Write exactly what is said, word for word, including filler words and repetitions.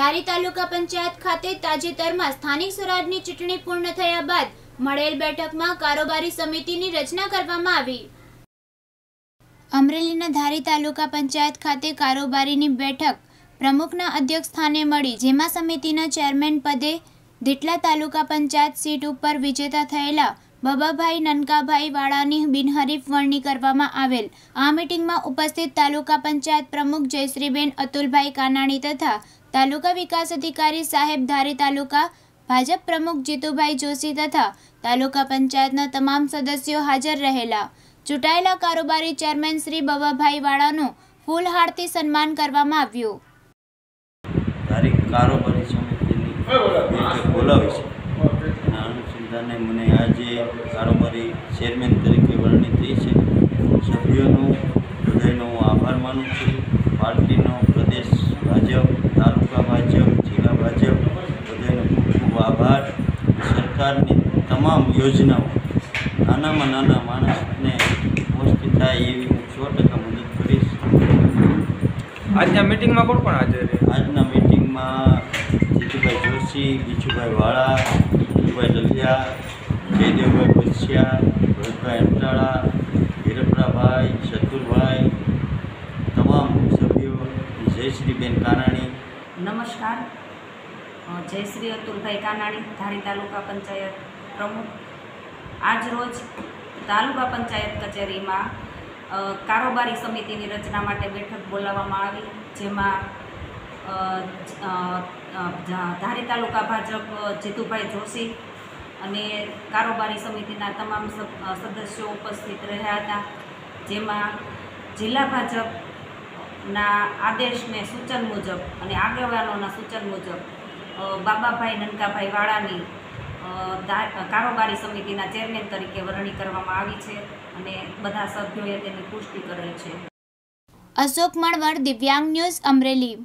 ધારી તાલુકા પંચાયત ખાતે તાજેતરમાં સ્થાનિક સ્વરાજની ચૂંટણી પૂર્ણ થયા બાદ મળેલ બેઠકમાં કારોબારી સમિતિની રચના કરવામાં આવી। અમરેલીના ધારી તાલુકા પંચાયત ખાતે કારોબારીની બેઠક પ્રમુખના અધ્યક્ષ સ્થાને મળી, જેમાં સમિતિના ચેરમેન પદે દીટલા તાલુકા પંચાયત સીટ ઉપર વિજેતા થયેલા બાબાભાઈ નનકાભાઈ વાળાની બિનહરીફ વરણી કરવામાં આવેલ। આ મીટિંગમાં ઉપસ્થિત તાલુકા પંચાયત પ્રમુખ જયશ્રીબેન અતુલભાઈ કાનાણી તથા તાલુકા વિકાસ અધિકારી સાહેબ ધારી તાલુકા ભાજપ પ્રમુખ જીતુભાઈ જોશી તથા તાલુકા પંચાયતના તમામ સદસ્યો હાજર રહેલા। ચૂંટાયેલા કારોબારી ચેરમેન શ્રી બાબાભાઈ વાળાનું ફૂલહારથી સન્માન કરવામાં આવ્યું। કારોબારી સમિતિની બોલાવી છે અને મને આજે કારોબારી ચેરમેન તરીકે વરણી થઈ છે। સભ્યોનો હૃદયનો હું આભાર માનું છું। પાર્ટીનો, પ્રદેશ ભાજપ, તાલુકા ભાજપ, જિલ્લા ભાજપ બધાનો ખૂબ ખૂબ આભાર। સરકારની તમામ યોજનાઓ નાનામાં નાના માણસને પહોંચતી થાય એવી હું સો ટકા મદદ કરીશ। આજના મિટિંગમાં કોણ કોણ હાજર છે? આજના મિટિંગમાં જીતુભાઈ જોશી, બીજુભાઈ વાળા, જલિયા, જયદેવભાઈ પછિયા, ભરતભાઈ અંટાળા, હિરપરાભાઈ, શતુરભાઈ, તમામ સભ્યો, જયશ્રીબેન કાનાણી। નમસ્કાર, જયશ્રી અતુલભાઈ કાનાણી, ધારી તાલુકા પંચાયત પ્રમુખ। આજરોજ તાલુકા પંચાયત કચેરીમાં કારોબારી સમિતિની રચના માટે બેઠક બોલાવવામાં આવી, જેમાં ધારી તાલુકા ભાજપ જીતુભાઈ જોશી અને કારોબારી સમિતિના તમામ સદસ્યો ઉપસ્થિત રહ્યા હતા, જેમાં જિલ્લા ભાજપના આદેશને સૂચન મુજબ અને આગેવાનોના સૂચન મુજબ બાબાભાઈ નનકાભાઈ વાળાની કારોબારી સમિતિના ચેરમેન તરીકે વરણી કરવામાં આવી છે અને બધા સભ્યોએ તેની પુષ્ટિ કરેલ છે। અશોક મણવર, દિવ્યાંગ ન્યૂઝ, અમરેલી।